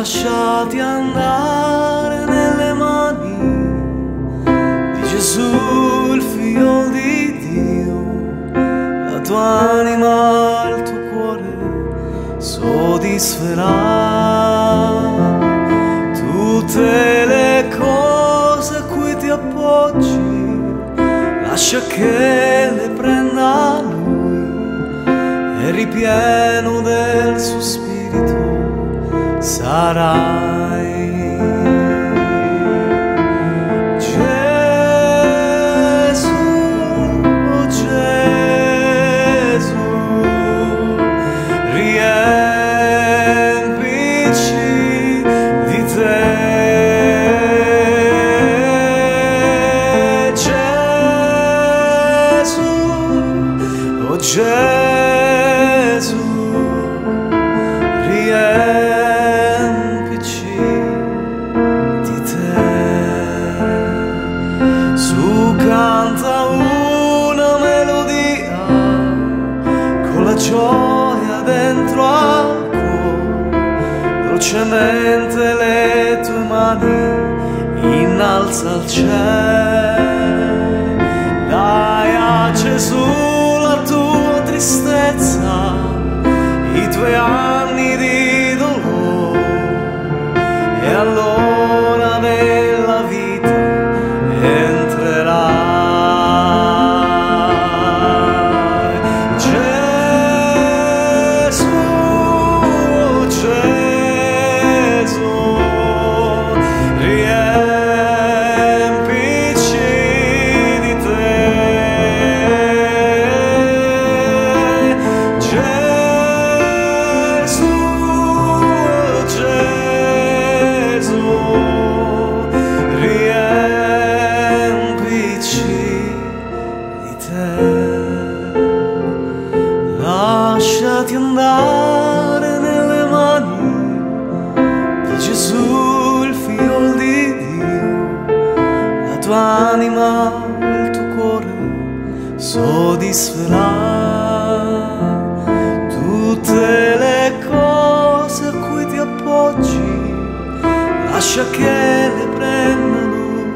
lasciati andare nelle mani di Gesù, il Figlio di Dio. La tua anima, il tuo cuore soddisferà tutte le cose a cui ti appoggi. Lascia che le prenda Lui e ripieno del suo spirito sarai. Gesù, oh Gesù, riempici di Te. Gesù, oh Gesù, riempici. Canta una melodia con la gioia dentro al cuore, dolcemente le tue mani innalza al cielo. Dai a Gesù la tua tristezza, i tuoi anni di dolore, e allora nella vita entrerai. Lasciati andare nelle mani di Gesù, il Figlio di Dio. La tua anima, il tuo cuore soddisferà tutte le cose a cui ti appoggi. Lascia che le prenda Lui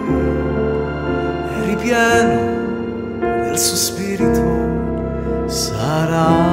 e ripieno del suo spirito sarai.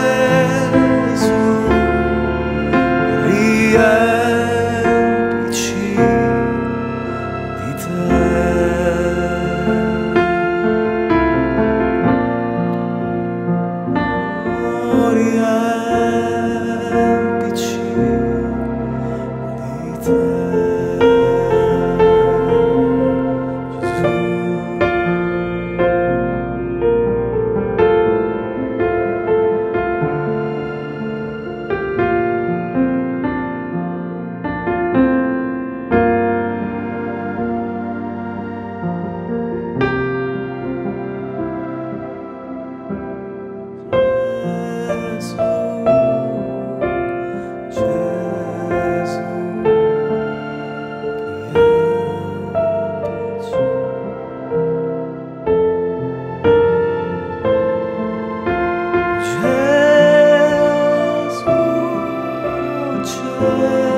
Oh,